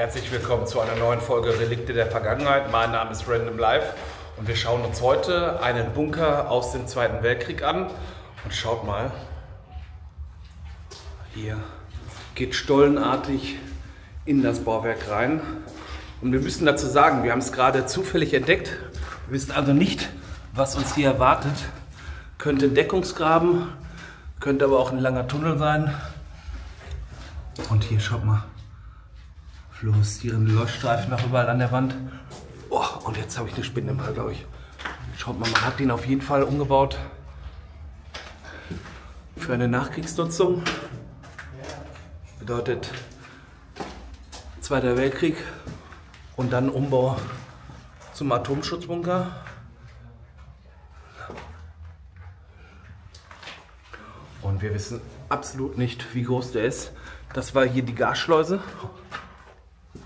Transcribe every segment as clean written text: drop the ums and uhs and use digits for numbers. Herzlich willkommen zu einer neuen Folge Relikte der Vergangenheit. Mein Name ist Random Life und wir schauen uns heute einen Bunker aus dem Zweiten Weltkrieg an. Und schaut mal, hier geht stollenartig in das Bauwerk rein. Und wir müssen dazu sagen, wir haben es gerade zufällig entdeckt. Wir wissen also nicht, was uns hier erwartet. Könnte ein Deckungsgraben, könnte aber auch ein langer Tunnel sein. Und hier, schaut mal, fluoreszierende Leuchtstreifen noch überall an der Wand. Oh, und jetzt habe ich eine Spinne im Haar, glaube ich. Schaut mal, man hat den auf jeden Fall umgebaut für eine Nachkriegsnutzung. Bedeutet Zweiter Weltkrieg und dann Umbau zum Atomschutzbunker. Und wir wissen absolut nicht, wie groß der ist. Das war hier die Gasschleuse.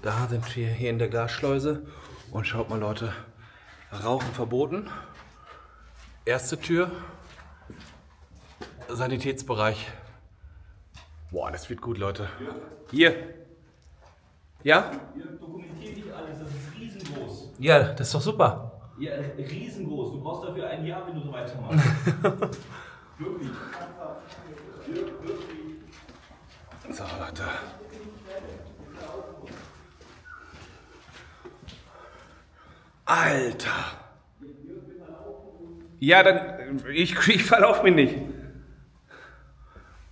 Da sind wir hier in der Gasschleuse. Und schaut mal, Leute, Rauchen verboten. Erste Tür, Sanitätsbereich. Boah, das wird gut, Leute. Hier. Ja? Dokumentiere dich alles, das ist riesengroß. Ja, das ist doch super. Ja, riesengroß. Du brauchst dafür ein Jahr, wenn du so weitermachst. Wirklich. So, Leute. Alter. Ja, dann... Ich verlauf mich nicht.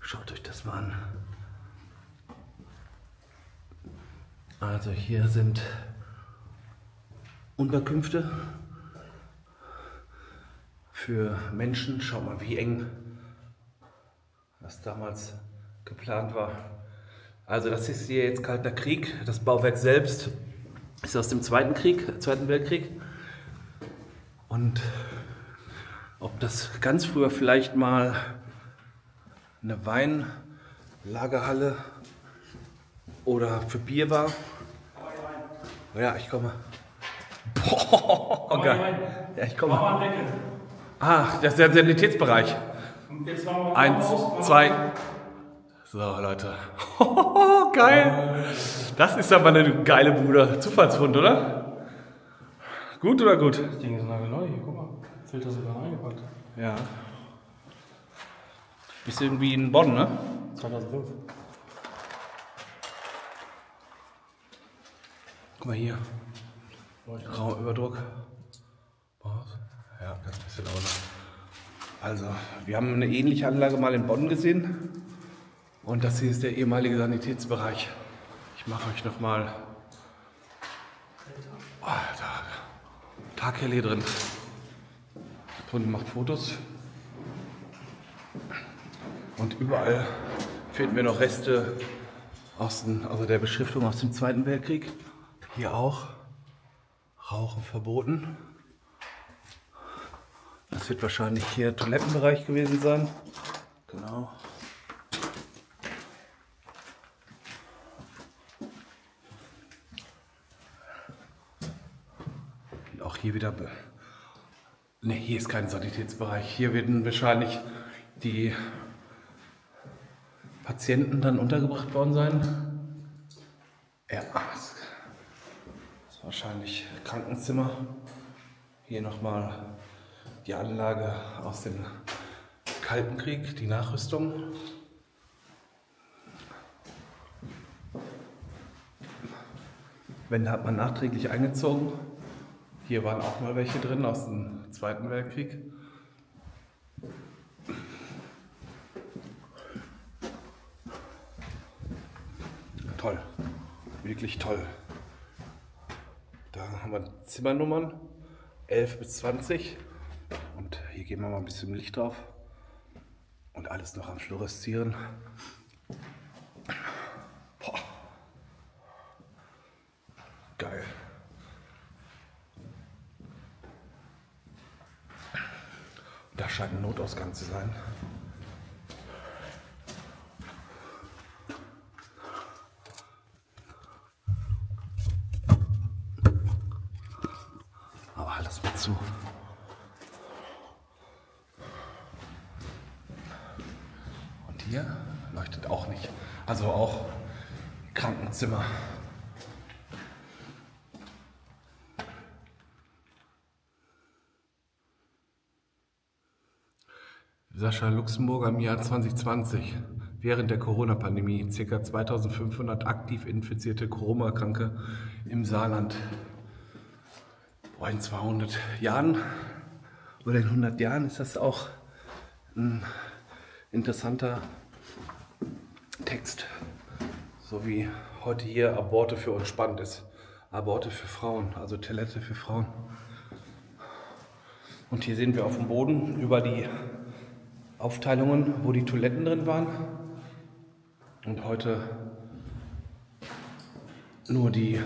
Schaut euch das mal an. Also hier sind Unterkünfte für Menschen. Schaut mal, wie eng das damals geplant war. Also das ist hier jetzt Kalter Krieg. Das Bauwerk selbst ist aus dem Zweiten Weltkrieg. Und ob das ganz früher vielleicht mal eine Weinlagerhalle oder für Bier war. Ja, ich komme. Boah, okay. Ja, ich komme. Ah, das ist der Sanitätsbereich. 1, 2. So, Leute. Geil. Das ist aber eine geile Bude. Zufallsfund, oder? Gut oder gut? Das Ding ist nagelneu. Hier, guck mal. Filter sogar reingepackt. Ja. Bist du irgendwie in Bonn, ne? 2005. Guck mal hier. Raumüberdruck. Ja, ganz bisschen auch. Also, wir haben eine ähnliche Anlage mal in Bonn gesehen. Und das hier ist der ehemalige Sanitätsbereich. Ich mache euch nochmal. Alter, Taghelly drin. Toni macht Fotos. Und überall finden wir noch Reste aus den, also der Beschriftung aus dem Zweiten Weltkrieg. Hier auch. Rauchen verboten. Das wird wahrscheinlich hier Toilettenbereich gewesen sein. Genau. Und auch hier wieder... Ne, hier ist kein Sanitätsbereich. Hier werden wahrscheinlich die Patienten dann untergebracht worden sein. Ja, das ist wahrscheinlich Krankenzimmer. Hier nochmal die Anlage aus dem Kalten Krieg, die Nachrüstung. Wände hat man nachträglich eingezogen. Hier waren auch mal welche drin aus dem Zweiten Weltkrieg. Toll, wirklich toll. Da haben wir Zimmernummern 11 bis 20 und hier geben wir mal ein bisschen Licht drauf und alles noch am Fluoreszieren. Boah. Geil. Da scheint ein Notausgang zu sein. Zu. Und hier leuchtet auch nicht. Also auch Krankenzimmer. Sascha Luxemburger im Jahr 2020. Während der Corona-Pandemie ca. 2500 aktiv infizierte Corona-Kranke im Saarland. Boah, in 200 Jahren oder in 100 Jahren ist das auch ein interessanter Text. So wie heute hier Aborte für uns spannend ist. Aborte für Frauen, also Toilette für Frauen. Und hier sehen wir auf dem Boden über die Aufteilungen, wo die Toiletten drin waren. Und heute nur die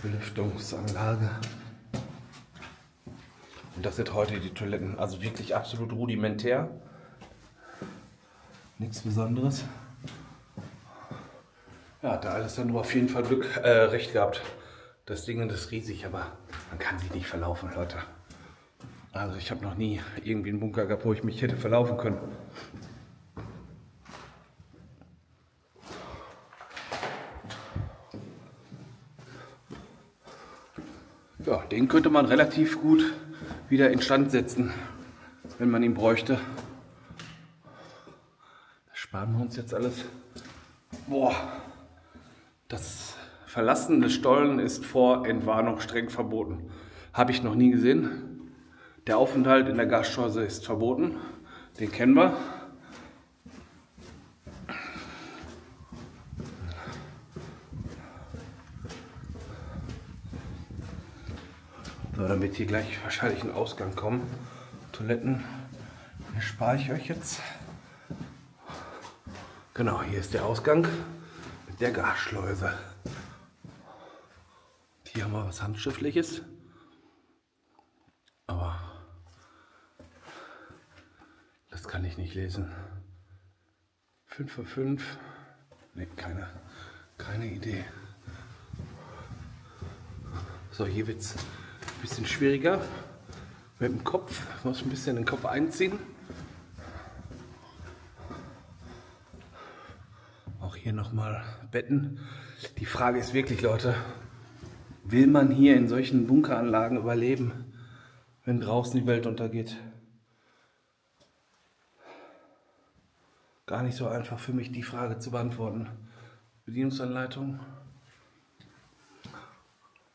Belüftungsanlage. Und das sind heute die Toiletten. Also wirklich absolut rudimentär. Nichts Besonderes. Ja, hat der Alessandro auf jeden Fall Glück, recht gehabt. Das Ding ist riesig, aber man kann sich nicht verlaufen, Leute. Also ich habe noch nie irgendwie einen Bunker gehabt, wo ich mich hätte verlaufen können. Ja, den könnte man relativ gut wieder instand setzen, wenn man ihn bräuchte. Das sparen wir uns jetzt alles. Boah, das Verlassen des Stollen ist vor Entwarnung streng verboten. Habe ich noch nie gesehen. Der Aufenthalt in der Gaststätte ist verboten. Den kennen wir. So, damit hier gleich wahrscheinlich ein Ausgang kommen. Toiletten erspare ich euch jetzt. Genau, hier ist der Ausgang mit der Gasschleuse. Hier haben wir was Handschriftliches. Das kann ich nicht lesen. 5 für 5. Ne, keine Idee. So, hier wird es ein bisschen schwieriger. Mit dem Kopf. Ich muss ein bisschen den Kopf einziehen. Auch hier nochmal Betten. Die Frage ist wirklich, Leute, will man hier in solchen Bunkeranlagen überleben, wenn draußen die Welt untergeht? Gar nicht so einfach für mich, die Frage zu beantworten. Bedienungsanleitung.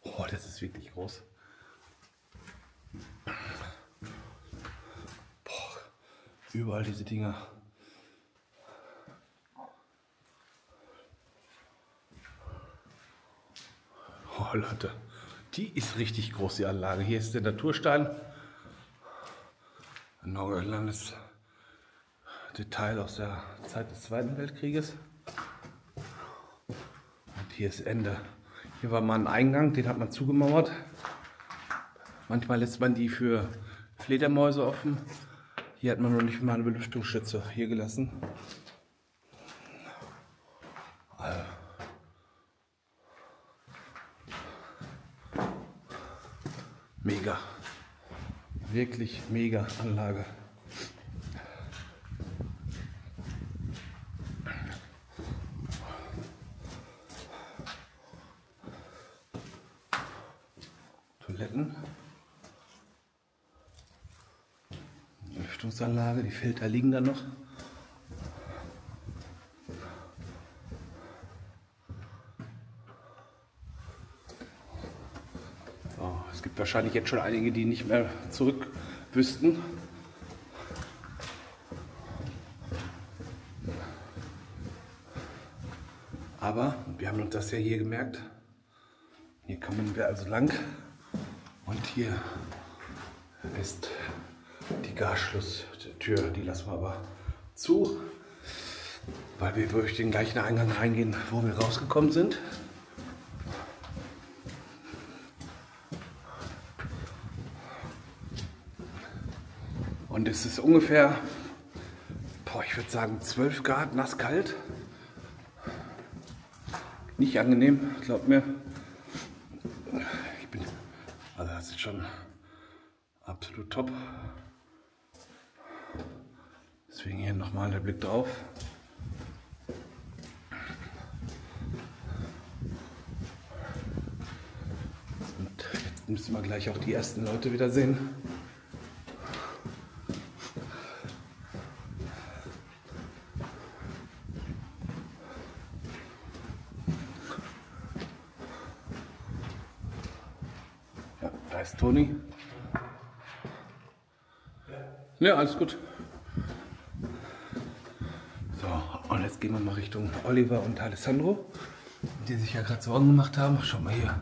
Oh, das ist wirklich groß. Boah, überall diese Dinger. Oh, Leute, die ist richtig groß, die Anlage. Hier ist der Naturstein. Nordirlandes. Detail aus der Zeit des Zweiten Weltkrieges. Und hier ist Ende. Hier war mal ein Eingang, den hat man zugemauert. Manchmal lässt man die für Fledermäuse offen. Hier hat man noch nicht mal eine Belüftungsschütze hier gelassen. Also. Mega. Wirklich mega Anlage. Lüftungsanlage, die Filter liegen da noch. Oh, es gibt wahrscheinlich jetzt schon einige, die nicht mehr zurück wüssten. Aber wir haben uns das ja hier gemerkt. Hier kommen wir also lang. Und hier ist die Gasschlusstür, die lassen wir aber zu, weil wir durch den gleichen Eingang reingehen, wo wir rausgekommen sind. Und es ist ungefähr, boah, ich würde sagen 12 Grad, nasskalt. Nicht angenehm, glaubt mir. Also das ist schon absolut top. Deswegen hier nochmal der Blick drauf. Und jetzt müssen wir gleich auch die ersten Leute wieder sehen. heißt Toni. Ja, alles gut. So, und jetzt gehen wir mal Richtung Oliver und Alessandro, die sich ja gerade Sorgen gemacht haben. Schau mal hier.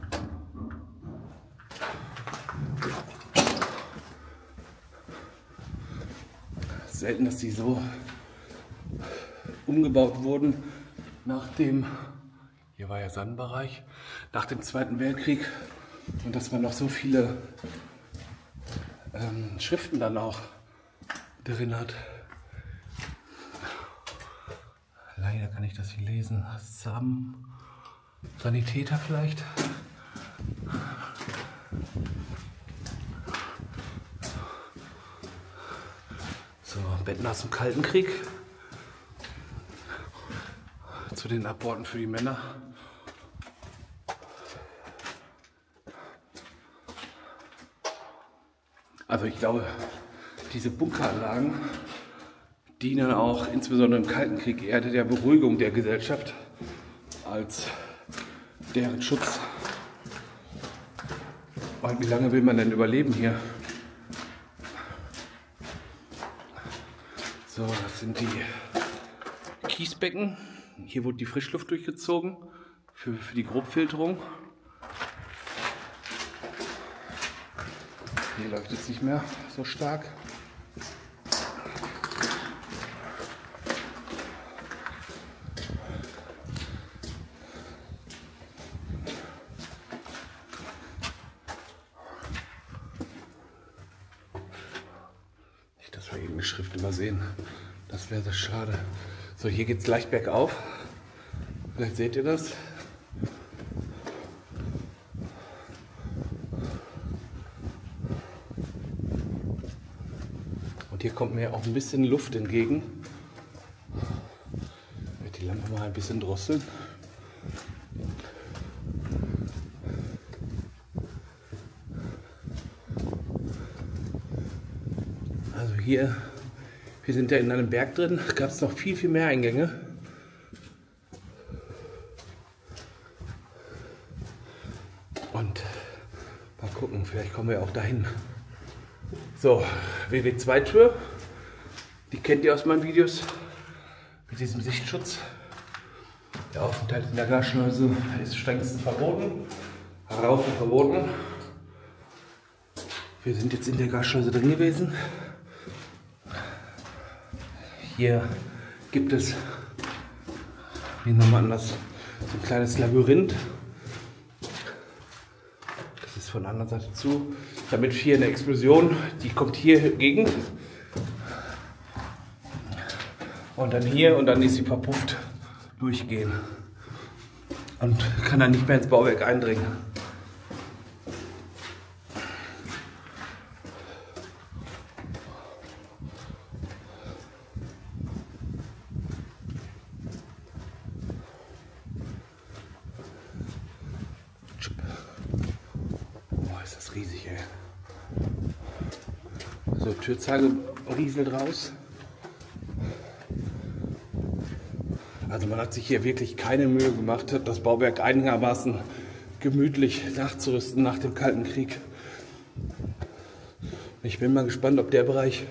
Selten, dass die so umgebaut wurden. Nach dem, hier war ja Sandbereich, nach dem Zweiten Weltkrieg, und dass man noch so viele Schriften dann auch drin hat. Leider kann ich das hier lesen. Sam, Sanitäter vielleicht. So, Betten aus dem Kalten Krieg. Zu den Aborten für die Männer. Also ich glaube, diese Bunkeranlagen dienen auch insbesondere im Kalten Krieg eher der Beruhigung der Gesellschaft als deren Schutz. Und wie lange will man denn überleben hier? So, das sind die Kiesbecken. Hier wurde die Frischluft durchgezogen für die Grobfilterung. Hier läuft es nicht mehr so stark. Nicht, dass wir irgendeine Schrift übersehen. Das wäre sehr schade. So, hier geht es leicht bergauf. Vielleicht seht ihr das. Und hier kommt mir auch ein bisschen Luft entgegen. Ich werde die Lampe mal ein bisschen drosseln. Also hier. Wir sind ja in einem Berg drin, gab es noch viel, viel mehr Eingänge. Und mal gucken, vielleicht kommen wir auch dahin. So, WW2-Tür, die kennt ihr aus meinen Videos, mit diesem Sichtschutz. Der Aufenthalt in der Gasschleuse ist strengstens verboten, Rauchen verboten. Wir sind jetzt in der Gasschleuse drin gewesen. Hier gibt es, wie nennt man das, so ein kleines Labyrinth. Das ist von der anderen Seite zu. Damit hier eine Explosion, die kommt hier gegen. Und dann hier und dann ist sie verpufft durchgehen. Und kann dann nicht mehr ins Bauwerk eindringen. So, Türzange rieselt raus. Also man hat sich hier wirklich keine Mühe gemacht, das Bauwerk einigermaßen gemütlich nachzurüsten nach dem Kalten Krieg. Ich bin mal gespannt, ob der Bereich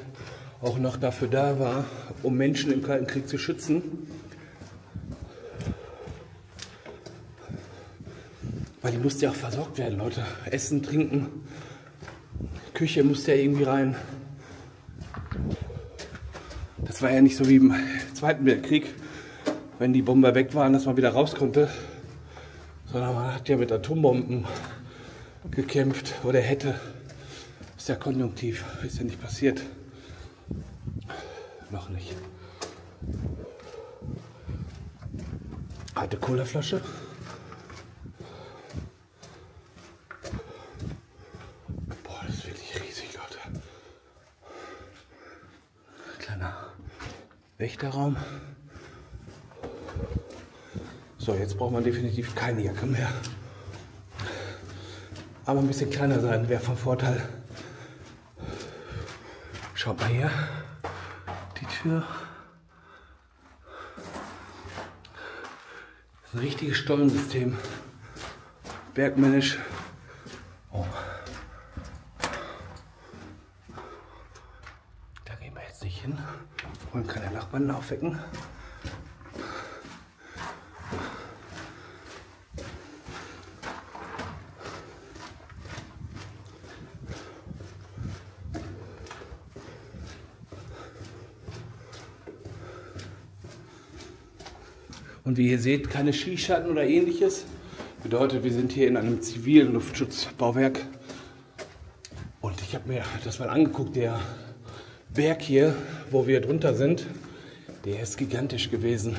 auch noch dafür da war, um Menschen im Kalten Krieg zu schützen. Weil die musste ja auch versorgt werden, Leute. Essen, trinken. Küche musste ja irgendwie rein. Das war ja nicht so wie im Zweiten Weltkrieg, wenn die Bomber weg waren, dass man wieder raus konnte, sondern man hat ja mit Atombomben gekämpft oder hätte. Ist ja konjunktiv, ist ja nicht passiert. Noch nicht. Alte Colaflasche. Wächterraum. So, jetzt braucht man definitiv keine Jacke mehr. Aber ein bisschen kleiner sein wäre von Vorteil. Schaut mal hier. Die Tür. Das ist ein richtiges Stollensystem. Bergmännisch. Oh. hin. Wollen keine Nachbarn aufwecken. Und wie ihr seht, keine Skischatten oder ähnliches. Bedeutet, wir sind hier in einem zivilen Luftschutzbauwerk. Und ich habe mir das mal angeguckt, der Berg hier, wo wir drunter sind, der ist gigantisch gewesen.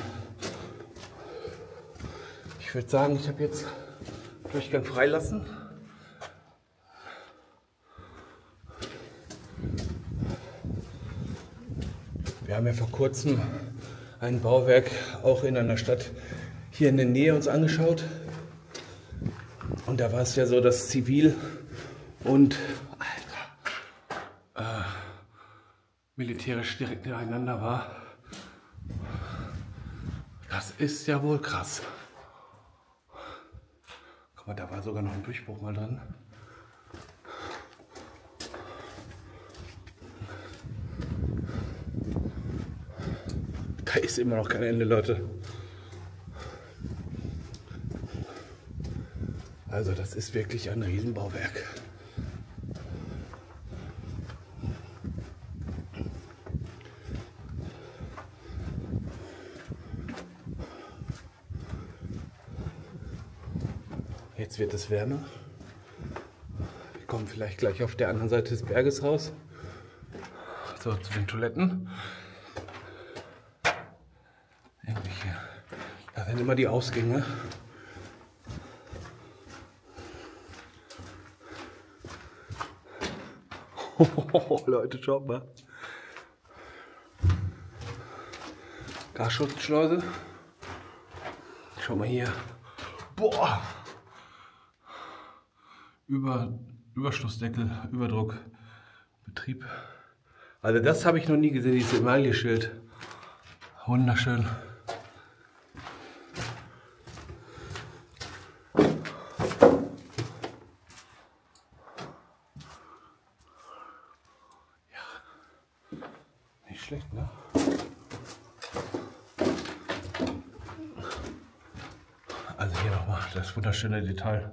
Ich würde sagen, ich habe jetzt Durchgang freilassen. Wir haben ja vor kurzem ein Bauwerk auch in einer Stadt hier in der Nähe uns angeschaut. Und da war es ja so, dass Zivil und militärisch direkt nebeneinander war. Das ist ja wohl krass. Guck mal, da war sogar noch ein Durchbruch mal drin. Da ist immer noch kein Ende, Leute. Also das ist wirklich ein Riesenbauwerk. Jetzt wird es wärmer. Wir kommen vielleicht gleich auf der anderen Seite des Berges raus. So, zu den Toiletten. Da sind immer die Ausgänge. Oh, Leute, schaut mal. Gasschutzschleuse. Schaut mal hier. Boah! Überschlussdeckel, Überdruck, Betrieb. Also das habe ich noch nie gesehen, dieses Emaille-Schild. Wunderschön. Schlecht, ne? Also hier nochmal das wunderschöne Detail.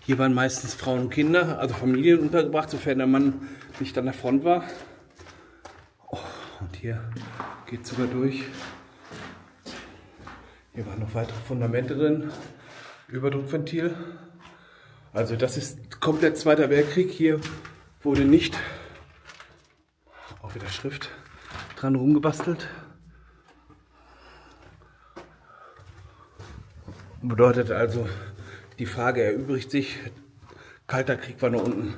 Hier waren meistens Frauen und Kinder, also Familien untergebracht, sofern der Mann nicht an der Front war. Hier geht es sogar durch. Hier waren noch weitere Fundamente drin. Überdruckventil. Also das ist komplett Zweiter Weltkrieg. Hier wurde nicht auch wieder Schrift dran rumgebastelt. Bedeutet also, die Frage erübrigt sich. Kalter Krieg war nur unten.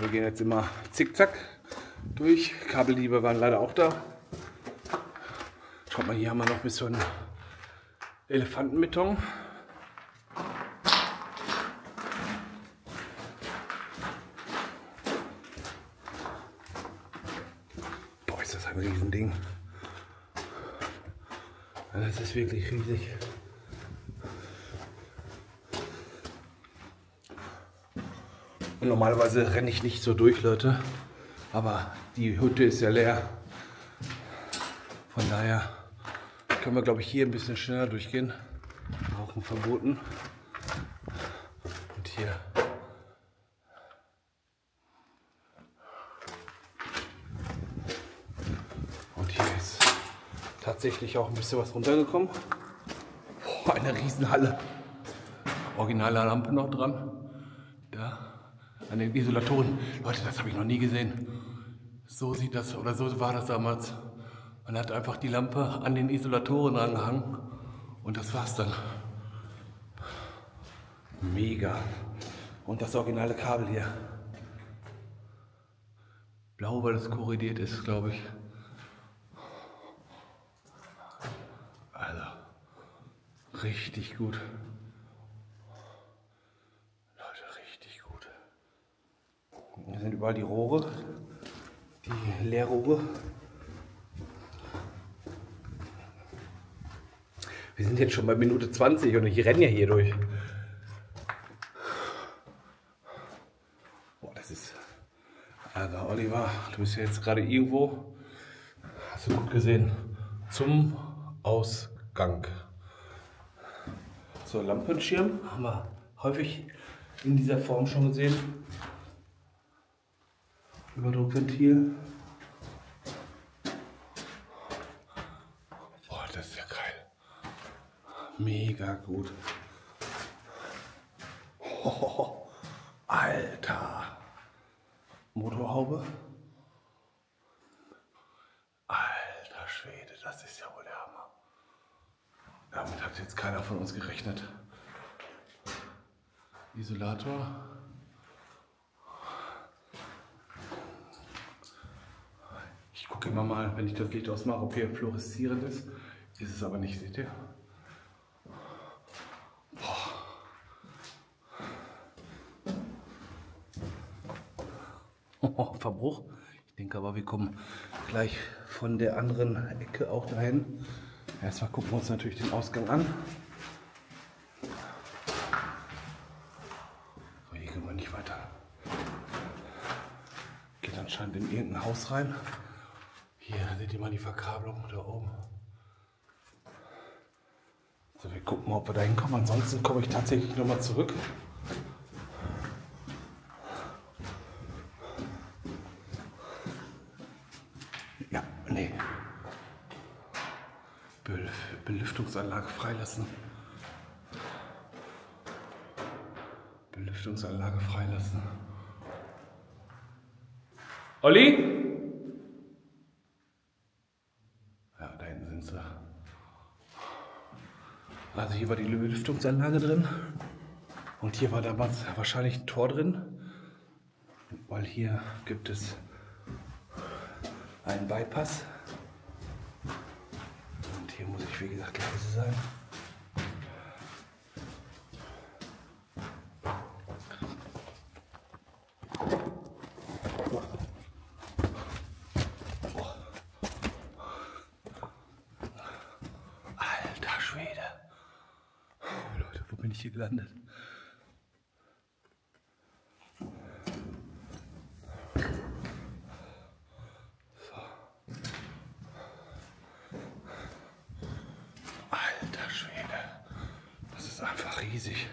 Wir gehen jetzt immer zickzack durch. Kabeldiebe waren leider auch da. Schaut mal, hier haben wir noch ein bisschen Elefantenbeton. Boah, ist das ein Riesending. Das ist wirklich riesig. Normalerweise renne ich nicht so durch, Leute, aber die Hütte ist ja leer. Von daher können wir, glaube ich, hier ein bisschen schneller durchgehen. Rauchen verboten. Und hier. Und hier ist tatsächlich auch ein bisschen was runtergekommen. Boah, eine Riesenhalle. Originale Lampe noch dran. Ja. An den Isolatoren. Leute, das habe ich noch nie gesehen. So sieht das, oder so war das damals. Man hat einfach die Lampe an den Isolatoren angehangen und das war's dann. Mega. Und das originale Kabel hier. Blau, weil es korridiert ist, glaube ich. Also, richtig gut. Leute, richtig gut. Hier sind überall die Rohre, die Leerrohre. Wir sind jetzt schon bei Minute 20 und ich renne ja hier durch. Boah, das ist... Also Oliver, du bist ja jetzt gerade irgendwo, hast du gut gesehen, zum Ausgang. So, Lampenschirm haben wir häufig in dieser Form schon gesehen. Überdruckventil. Boah, das ist ja geil. Mega gut. Oh, Alter. Motorhaube. Alter Schwede, das ist ja wohl der Hammer. Damit hat jetzt keiner von uns gerechnet. Isolator. Ich gucke immer mal, wenn ich das Licht ausmache, ob hier fluoreszierend ist. Ist es aber nicht, seht ihr? Verbruch. Ich denke aber, wir kommen gleich von der anderen Ecke auch dahin. Erstmal gucken wir uns natürlich den Ausgang an. So, hier gehen wir nicht weiter. Geht anscheinend in irgendein Haus rein. Hier seht ihr mal die Verkabelung da oben. So, wir gucken mal, ob wir da hinkommen. Ansonsten komme ich tatsächlich nochmal zurück. Belüftungsanlage freilassen. Belüftungsanlage freilassen. Olli? Ja, da hinten sind sie. Also hier war die Belüftungsanlage drin. Und hier war damals wahrscheinlich ein Tor drin. Weil hier gibt es einen Bypass. Hier muss ich, wie gesagt, leise sein. Alter Schwede. Oh, Leute, wo bin ich hier gelandet? Riesig.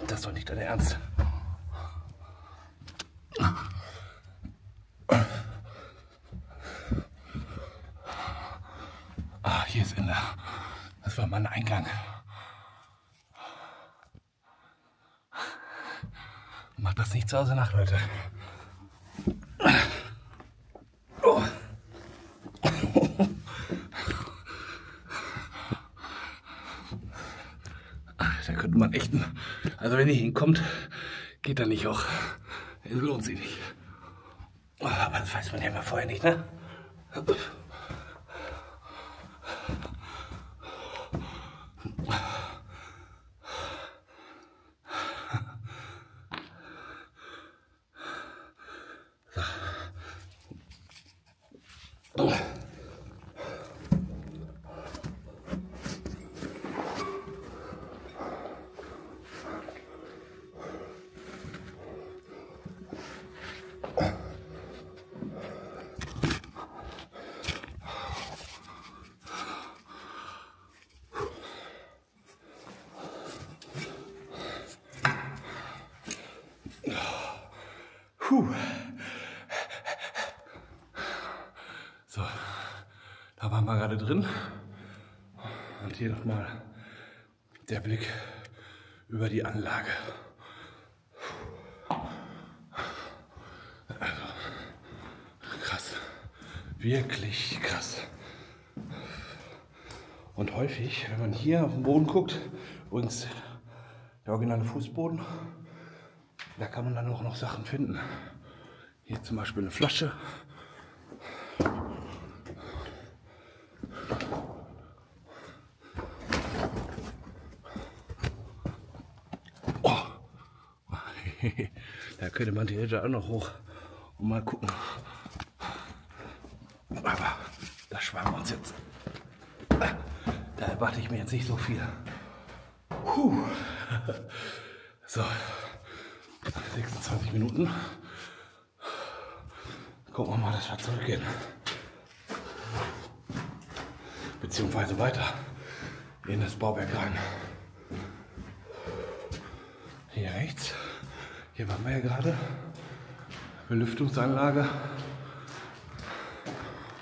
Das ist doch nicht dein Ernst. Ah, hier ist Ende. Das war mein Eingang. Macht das nicht zu Hause nach, Leute. Oh. Da könnte man echt einen... Also wenn ihr hinkommt, geht er nicht hoch. Es lohnt sich nicht. Aber das weiß man ja mal vorher nicht, ne? So, da waren wir gerade drin. Und hier nochmal Der Blick über die Anlage. Also, krass. Wirklich krass. Und häufig, wenn man hier auf den Boden guckt, übrigens der originale Fußboden, da kann man dann auch noch Sachen finden. Hier zum Beispiel eine Flasche. Oh. Da könnte man die Hälfte auch noch hoch und mal gucken. Aber da sparen wir uns jetzt. Da erwarte ich mir jetzt nicht so viel. Puh. So, 26 Minuten. Gucken wir mal, dass wir zurückgehen. Beziehungsweise weiter in das Bauwerk rein. Hier rechts. Hier waren wir ja gerade. Belüftungsanlage.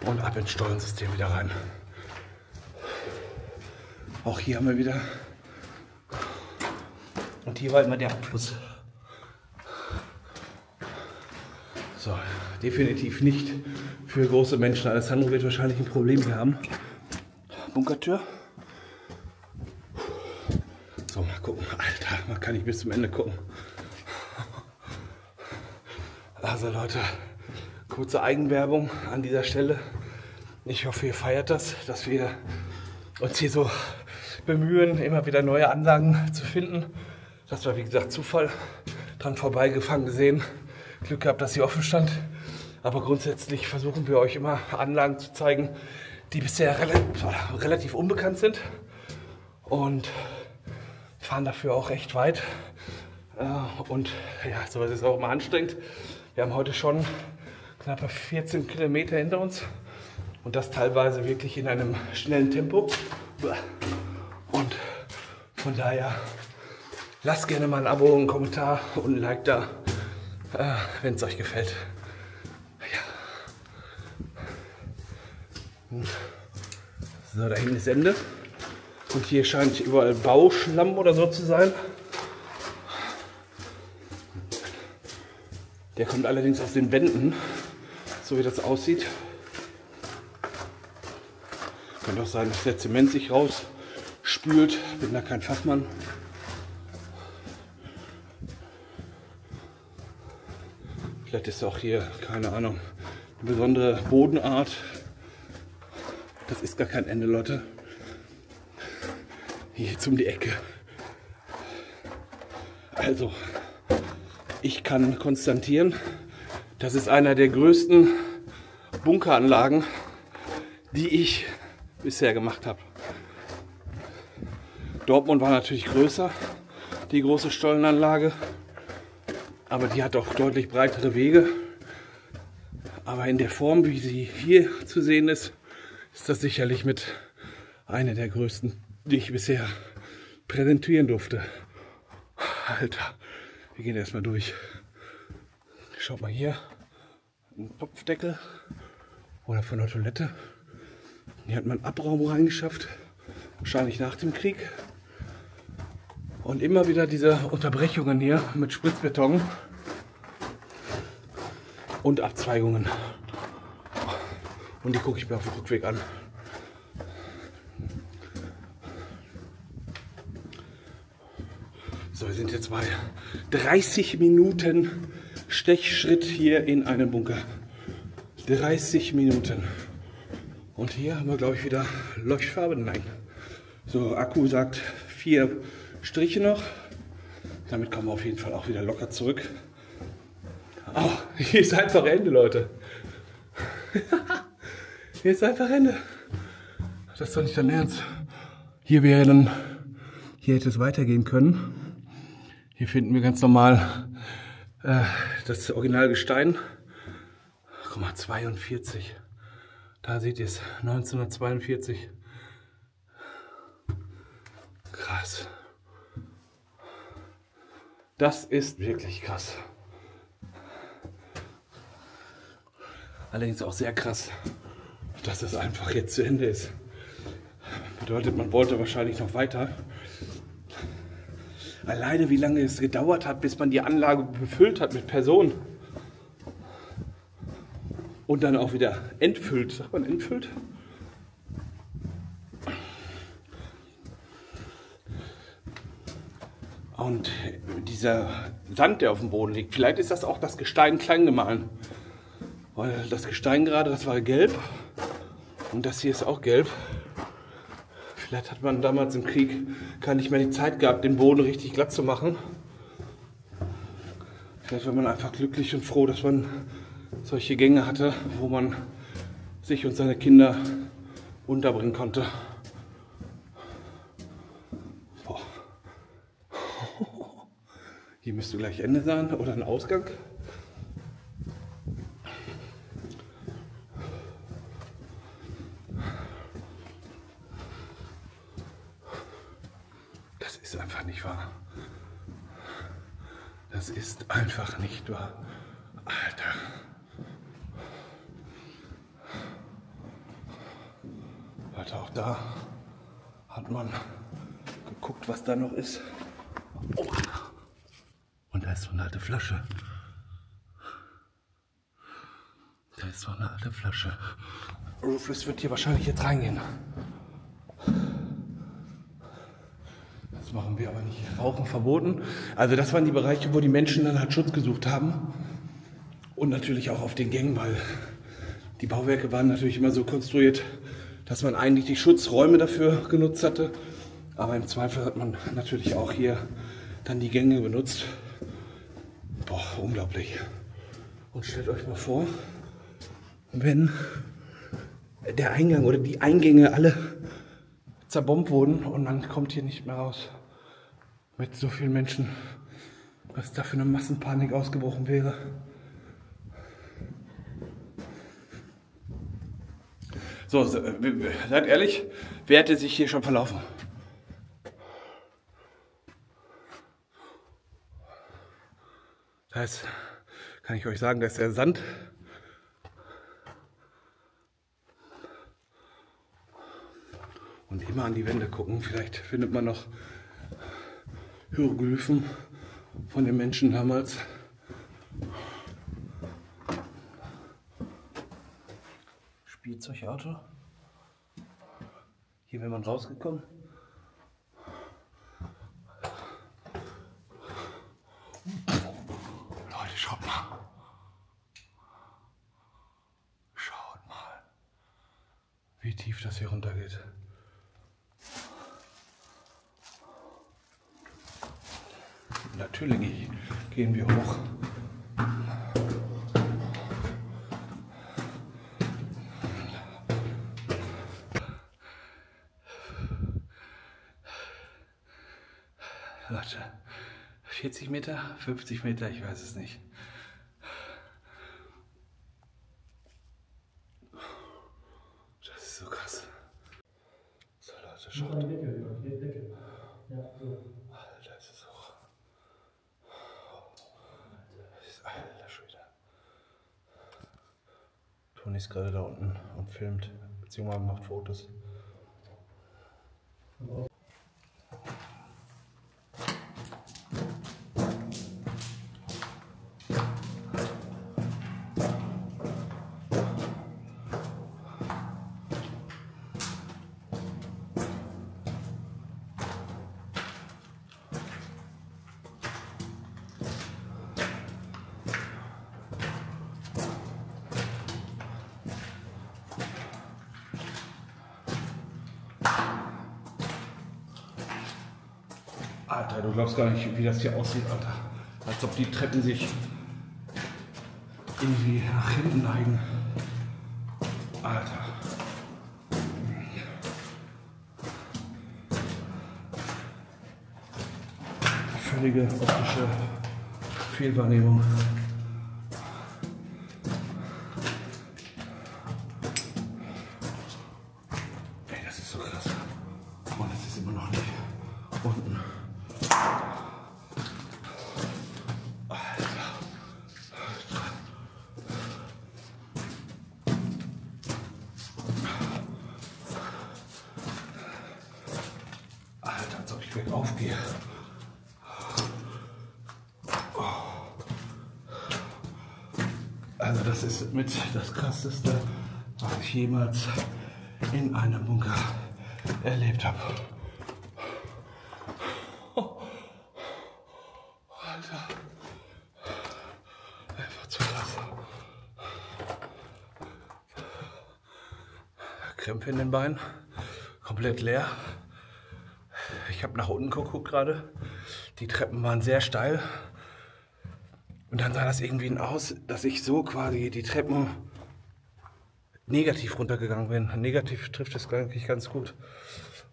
Und ab ins Steuerungssystem wieder rein. Auch hier haben wir wieder. Und hier war immer der Abfluss. So, definitiv nicht für große Menschen. Alessandro wird wahrscheinlich ein Problem hier haben. Bunkertür. So, mal gucken. Alter, man kann nicht bis zum Ende gucken. Also Leute, kurze Eigenwerbung an dieser Stelle. Ich hoffe, ihr feiert das, dass wir uns hier so bemühen, immer wieder neue Anlagen zu finden. Das war, wie gesagt, Zufall. Dran vorbeigefangen gesehen. Glück gehabt, dass sie offen stand. Aber grundsätzlich versuchen wir euch immer Anlagen zu zeigen, die bisher relativ unbekannt sind. Und fahren dafür auch recht weit. Und ja, sowas ist auch immer anstrengend. Wir haben heute schon knappe 14 Kilometer hinter uns. Und das teilweise wirklich in einem schnellen Tempo. Und von daher... Lasst gerne mal ein Abo, einen Kommentar und ein Like da, wenn es euch gefällt. Ja. So, da hinten ist Ende. Und hier scheint überall Bauschlamm oder so zu sein. Der kommt allerdings aus den Wänden, so wie das aussieht. Könnte auch sein, dass der Zement sich rausspült. Bin da kein Fachmann. Vielleicht ist auch hier, keine Ahnung, eine besondere Bodenart. Das ist gar kein Ende, Leute. Hier jetzt um die Ecke. Also, ich kann konstatieren, das ist einer der größten Bunkeranlagen, die ich bisher gemacht habe. Dortmund war natürlich größer, die große Stollenanlage. Aber die hat auch deutlich breitere Wege. Aber in der Form, wie sie hier zu sehen ist, ist das sicherlich mit einer der größten, die ich bisher präsentieren durfte. Alter, wir gehen erstmal durch. Schaut mal hier, ein Topfdeckel oder von der Toilette. Hier hat man einen Abraum reingeschafft, wahrscheinlich nach dem Krieg. Und immer wieder diese Unterbrechungen hier mit Spritzbeton und Abzweigungen. Und die gucke ich mir auf dem Rückweg an. So, wir sind jetzt bei 30 Minuten Stechschritt hier in einem Bunker. 30 Minuten. Und hier haben wir, glaube ich, wieder Leuchtfarben. Nein. So, Akku sagt 4. Striche noch. Damit kommen wir auf jeden Fall auch wieder locker zurück. Oh, hier ist einfach Ende, Leute. Hier ist einfach Ende. Das ist doch nicht dein Ernst. Hier wäre dann, hier hätte es weitergehen können. Hier finden wir ganz normal das Originalgestein. Guck mal, 42. Da seht ihr es, 1942. Krass. Das ist wirklich krass. Allerdings auch sehr krass, dass das einfach jetzt zu Ende ist. Bedeutet, man wollte wahrscheinlich noch weiter. Alleine, wie lange es gedauert hat, bis man die Anlage befüllt hat mit Personen. Und dann auch wieder entfüllt. Sagt man entfüllt? Und dieser Sand, der auf dem Boden liegt, vielleicht ist das auch das Gestein klein gemahlen. Weil das Gestein gerade, das war gelb. Und das hier ist auch gelb. Vielleicht hat man damals im Krieg gar nicht mehr die Zeit gehabt, den Boden richtig glatt zu machen. Vielleicht war man einfach glücklich und froh, dass man solche Gänge hatte, wo man sich und seine Kinder unterbringen konnte. Boah. Hier müsste gleich Ende sein oder ein Ausgang. Das ist einfach nicht wahr. Das ist einfach nicht wahr. Alter. Alter, auch da hat man geguckt, was da noch ist. Oh. Und da ist so eine alte Flasche. Da ist so eine alte Flasche. Rufus wird hier wahrscheinlich jetzt reingehen. Das machen wir aber nicht. Rauchen verboten. Also das waren die Bereiche, wo die Menschen dann halt Schutz gesucht haben. Und natürlich auch auf den Gängen, weil die Bauwerke waren natürlich immer so konstruiert, dass man eigentlich die Schutzräume dafür genutzt hatte. Aber im Zweifel hat man natürlich auch hier dann die Gänge benutzt. Boah, unglaublich. Und stellt euch mal vor, wenn der Eingang oder die Eingänge alle zerbombt wurden und man kommt hier nicht mehr raus. Mit so vielen Menschen, was da für eine Massenpanik ausgebrochen wäre. So, seid ehrlich, wer hätte sich hier schon verlaufen? Da ist, kann ich euch sagen, da ist der Sand. Und immer an die Wände gucken, vielleicht findet man noch Hieroglyphen von den Menschen damals. Spielzeugauto. Hier wäre man rausgekommen. Leute, schaut mal. Schaut mal, wie tief das hier runter geht. Natürlich gehen wir hoch. Leute, 40 Meter, 50 Meter, ich weiß es nicht. Das ist so krass. So Leute, schaut. Alter, das ist hoch. Das ist Alter schon wieder. Toni ist gerade da unten und filmt, beziehungsweise macht Fotos. Alter, du glaubst gar nicht, wie das hier aussieht, Alter. Als ob die Treppen sich irgendwie nach hinten neigen. Alter. Völlige optische Fehlwahrnehmung. Ey, das ist so krass. Und es ist immer noch nicht unten. Alter, als ob ich gleich aufgehe. Also das ist mit das Krasseste, was ich jemals in einem Bunker erlebt habe. Oh. Alter. Einfach zu krass. Krämpfe in den Beinen. Komplett leer. Ich habe nach unten geguckt gerade. Die Treppen waren sehr steil. Und dann sah das irgendwie aus, dass ich so quasi die Treppen negativ runtergegangen bin. Negativ trifft das eigentlich ganz gut.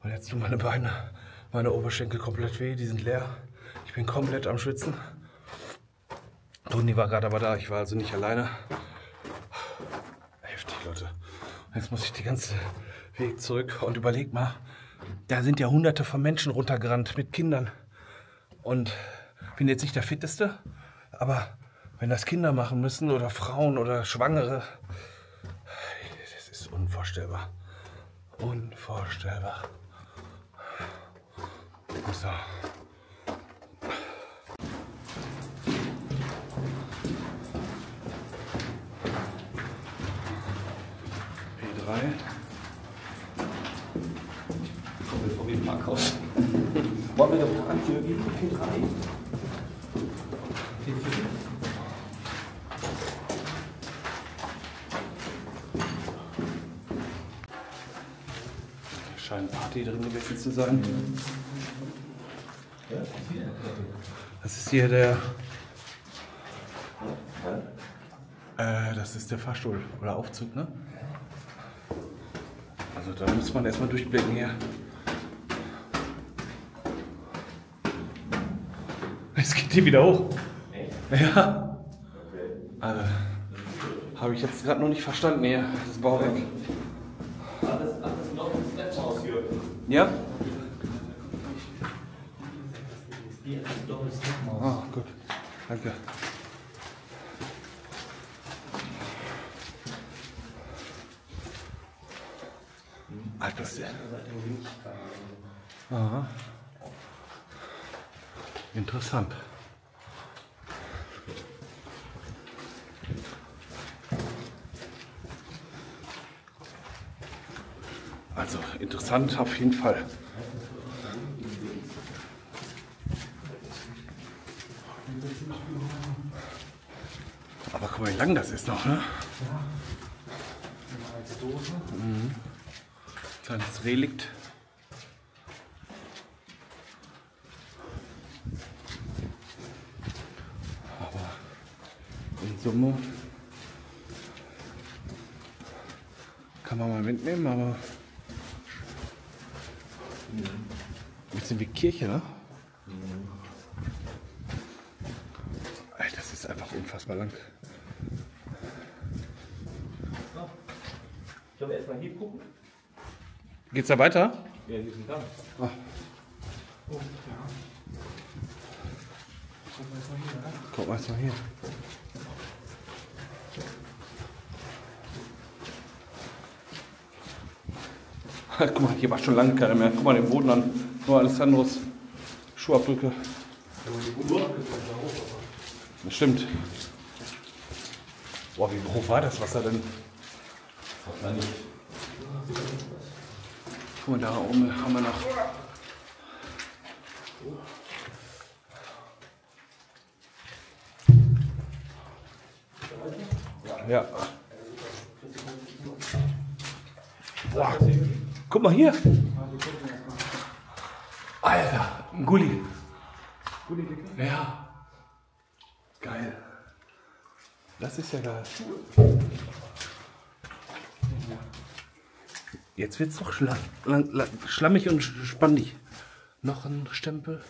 Und jetzt tun meine Beine, meine Oberschenkel komplett weh, die sind leer. Ich bin komplett am Schwitzen. Toni war gerade aber da, ich war also nicht alleine. Heftig, Leute. Und jetzt muss ich den ganzen Weg zurück und überleg mal, da sind ja hunderte von Menschen runtergerannt mit Kindern. Und ich bin jetzt nicht der Fitteste, aber wenn das Kinder machen müssen oder Frauen oder Schwangere, das ist unvorstellbar. Unvorstellbar. So. P3. Ich komme vor dem Parkhaus. Wollen wir doch an Jürgen P3? Scheint Party drin gewesen zu sein. Das ist hier der. Das ist der Fahrstuhl oder Aufzug, ne? Also da muss man erstmal durchblicken hier. Es geht hier wieder hoch. Ja. Okay. Also, habe ich jetzt gerade noch nicht verstanden hier, das Bauwerk. Alles noch im Stephaus hier. Ja? Ah, gut. Danke. Alter, ist der. Aha. Interessant. Also interessant auf jeden Fall. Aber guck mal, wie lang das ist noch, ne? Ja. Eine alte Dose. Mhm. Kleines Relikt. Aber in Summe kann man mal mitnehmen, aber. Ein bisschen wie Kirche, ne? Alter, das ist einfach unfassbar lang. Ich glaube, erstmal hier gucken. Geht's da weiter? Ja, hier sind da. Oh. Oh, ja. Gucken wir erstmal hier, ne? Gucken wir erstmal hier. Guck mal, hier war schon lange keiner mehr. Guck mal den Boden an. Nur Alessandros Schuhabdrücke. Das stimmt. Boah, wie hoch war das Wasser denn? Guck mal, da oben haben wir noch. Ja. Boah. Guck mal hier. Alter, ein Gulli. Gulli, Dicker? Ja. Geil. Das ist ja geil. Jetzt wird's doch schlammig und spannend. Noch ein Stempel.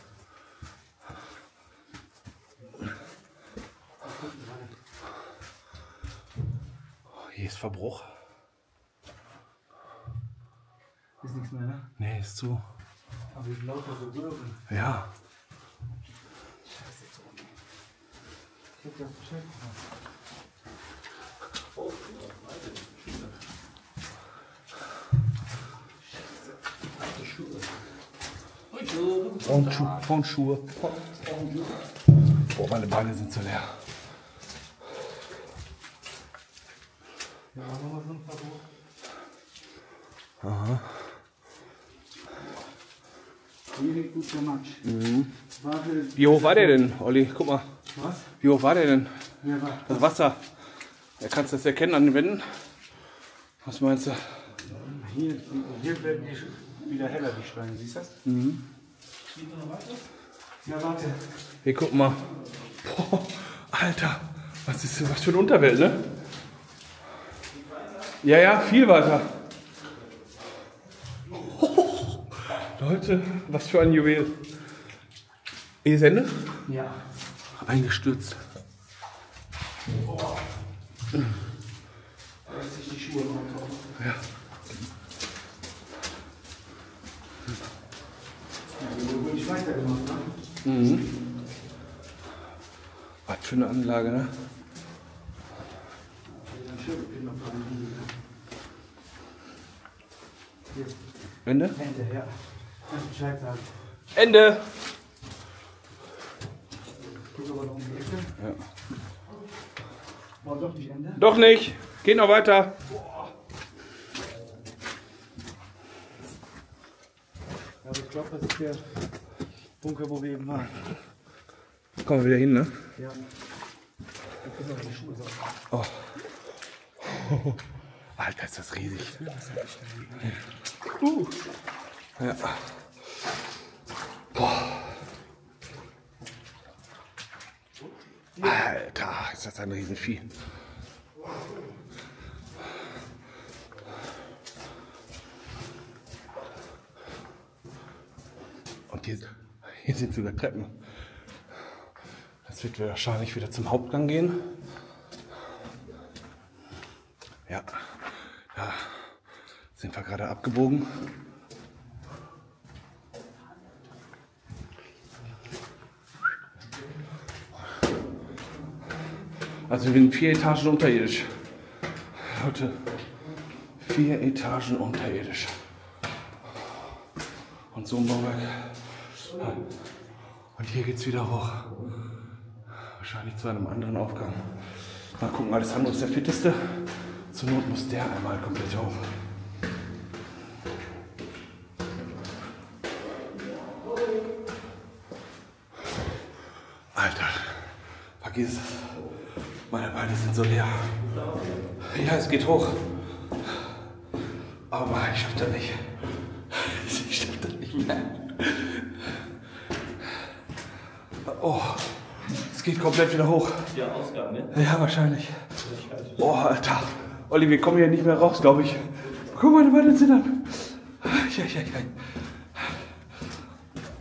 Oh, hier ist Verbruch. Ist nichts mehr, ne? Nee, ist zu. Aber die lauter so Röhren. Ja. Scheiße, Toni. Ich hab das geschafft. Oh, Scheiße. Alte Schuhe. Und Schuhe. Von Schuhe. Boah, meine Beine sind zu leer. Aha. Wie hoch war der denn, Olli? Guck mal. Was? Wie hoch war der denn? Das Wasser. Da kannst du das erkennen an den Wänden. Was meinst du? Hier werden die wieder heller, die Steine. Siehst du das? Mhm. Ja, warte. Hier, guck mal. Boah, Alter. Was ist das? Was für eine Unterwelt, ne? Ja, ja, viel weiter. Oh, Leute, was für ein Juwel. Ist Ende? Ja. Eingestürzt. Oh. Da lässt sich die Schuhe runter. Ja. Ja, wir nicht weitergemacht, ne? Mhm. Was für eine Anlage, ne? Ende? Ende, ja. Kannst Bescheid sagen. Ende! Geht aber noch um die Ecke. Ja. War doch nicht Ende? Doch nicht! Geht noch weiter! Boah. Ja, aber ich glaube, das ist der Bunker, wo wir eben waren. Kommen wir wieder hin, ne? Ja. Ich bin noch in die Schuhe sauber. Oh. Oh. Alter, ist das riesig. Ja. Boah. Alter, ist das ein Riesenvieh. Und hier sind sogar Treppen. Das wird wahrscheinlich wieder zum Hauptgang gehen. Ja. Da sind wir gerade abgebogen. Also wir sind 4 Etagen unterirdisch. Leute, 4 Etagen unterirdisch. Und so ein Bauwerk. Und hier geht's wieder hoch. Wahrscheinlich zu einem anderen Aufgang. Mal gucken, Alessandro ist der fitteste. Zur Not muss der einmal komplett hoch. Alter, vergiss es. Meine Beine sind so leer. Ja, es geht hoch. Aber ich schaff das nicht. Ich schaff das nicht mehr. Oh, es geht komplett wieder hoch. Ja, Ausgang, ne? Ja, wahrscheinlich. Oh, Alter. Olli, wir kommen hier nicht mehr raus, glaube ich. Guck mal, meine Beine sind an.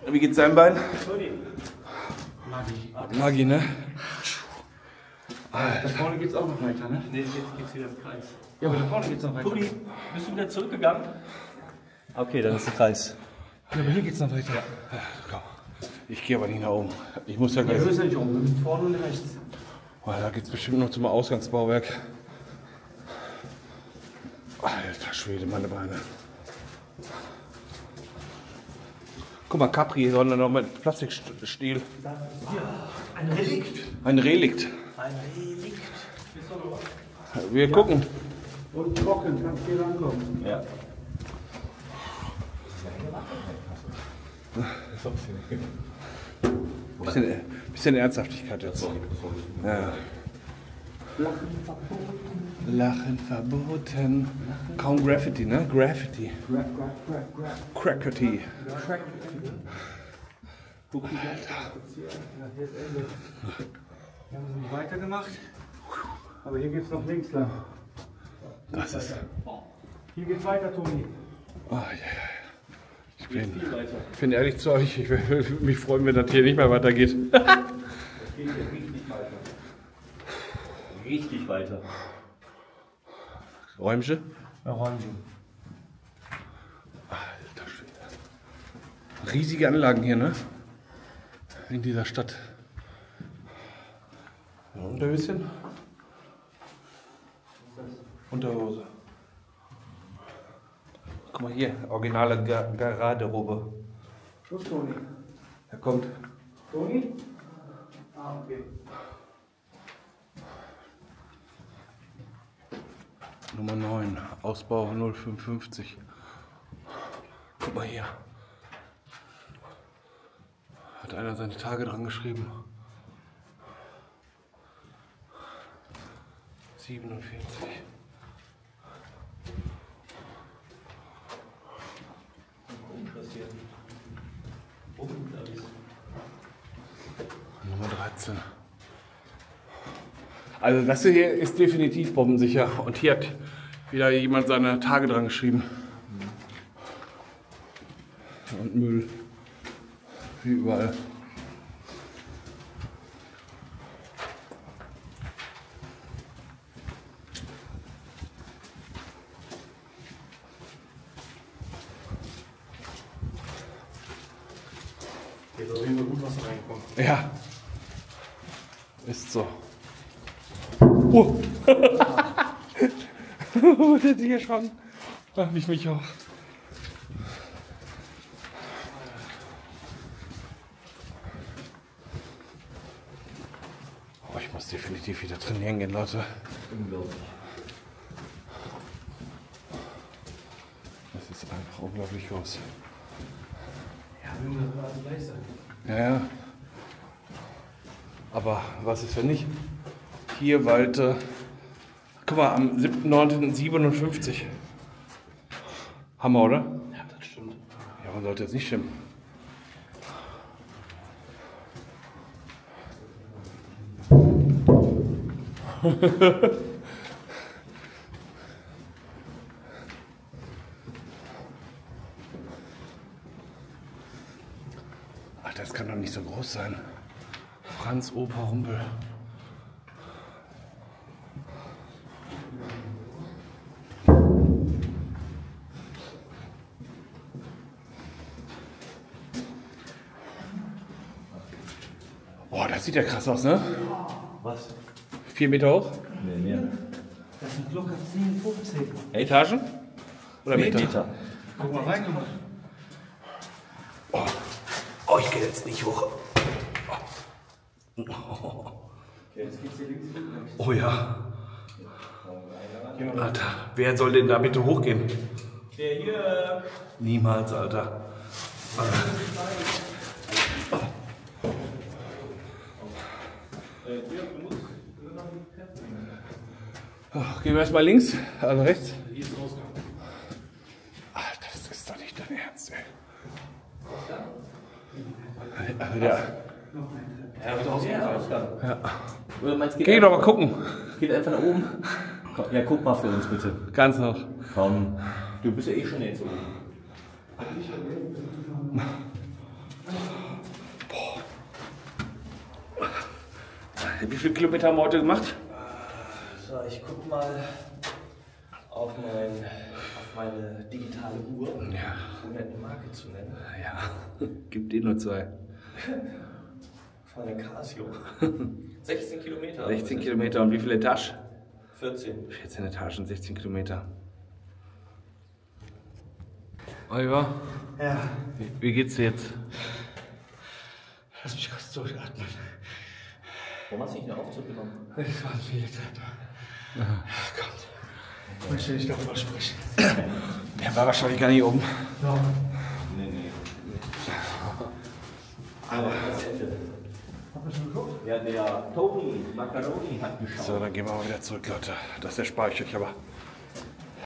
Wie geht's deinem Bein? Maggi, ne? Alter. Da vorne geht's auch noch weiter, ne? Ne, jetzt geht's wieder im Kreis. Ja, aber da vorne geht's noch weiter. Toni, bist du wieder zurückgegangen? Okay, dann ist der Kreis. Ja, aber hier geht's noch weiter. Ja. Komm. Ich gehe aber nicht nach oben. Ich muss ja gleich. Wir müssen nicht oben, vorne und rechts. Oh, da geht's bestimmt noch zum Ausgangsbauwerk. Alter Schwede, meine Beine. Guck mal, Capri, sondern noch mit Plastikstiel. Das ist hier ein Relikt. Ein Relikt. Ein Relikt. Wir gucken. Und trocken, kannst hier rankommen. Ja. Das ist ja eine Sache. Bisschen Ernsthaftigkeit jetzt. Ja. Lachen verboten. Lachen verboten. Kaum Graffiti, ne? Graffiti. Crackety. Wir haben es nicht weitergemacht. Aber hier geht es noch links lang. Das ist. Hier geht's weiter, Toni. Oh, yeah. Ich bin ehrlich zu euch, ich würde mich freuen, wenn das hier nicht mehr weitergeht. Das geht hier richtig weiter. Richtig weiter. Räumchen? Ja, Räumchen. Alter Schwede. Riesige Anlagen hier, ne? In dieser Stadt. Ja, und ein bisschen. Unterhose. Guck mal hier, originale Garderobe. Wo ist Toni? Er kommt. Toni? Ah, okay. Nummer 9, Ausbau 055. Guck mal hier. Hat einer seine Tage dran geschrieben. 47. Nummer 13. Also das hier ist definitiv bombensicher. Und hier hat wieder jemand seine Tage dran geschrieben. Und Müll. Wie überall. Hier ist auf jeden Fall gut Wasser reinkommen. Ja. Ist so. Oh! Das hier schon. Da habe ich mich auch. Oh, ich muss definitiv wieder trainieren gehen, Leute. Unglaublich. Das ist einfach unglaublich groß. Ja, wir müssen alles gleich sein. Ja, ja. Aber was ist, wenn nicht? Hier Walte, guck mal, am 7.9.57. Hammer, oder? Ja, das stimmt. Ja, man sollte jetzt nicht stimmen. Ach, das kann doch nicht so groß sein. Franz Opa Rumpel. Boah, das sieht ja krass aus, ne? Was? 4 Meter hoch? Nee, mehr. Das sind locker 10, 15. Etagen? Oder Meter? Meter. Guck mal rein. Oh. Oh, ich gehe jetzt nicht hoch. Oh, jetzt gibt's hier links. Oh ja. Alter, wer soll denn da bitte hochgehen? Der hier. Niemals, Alter. Ach, gehen wir erstmal links, also rechts. Hier ist Ausgang. Alter, das ist doch nicht dein Ernst, ey. Also der. Ja, wird Ausgang. Ja. Oder meinst, geht doch mal gucken. Geht einfach nach oben. Ja, guck mal für uns bitte. Ganz noch. Komm. Du bist ja eh schon jetzt oben. Boah. Wie viele Kilometer haben wir heute gemacht? Ich guck mal auf, meine digitale Uhr, ja, ohne eine Marke zu nennen. Ja, gibt eh nur 2. Von der Casio. 16 Kilometer. 16 Kilometer und wie viele Etagen? 14. 14 Etagen, 16 Kilometer. Oliver? Ja. Wie geht's dir jetzt? Lass mich kurz durchatmen. Warum hast du nicht eine Aufzug genommen? Das waren viele Etagen. Aha. Gott, ich möchte nicht darüber sprechen. Der war wahrscheinlich gar nicht oben. No. Nee, nee. Aber das Ende. Habt ihr schon geguckt? Ja, der Tony Macaroni hat geschaut. So, dann gehen wir mal wieder zurück, Leute. Das erspare ich euch aber.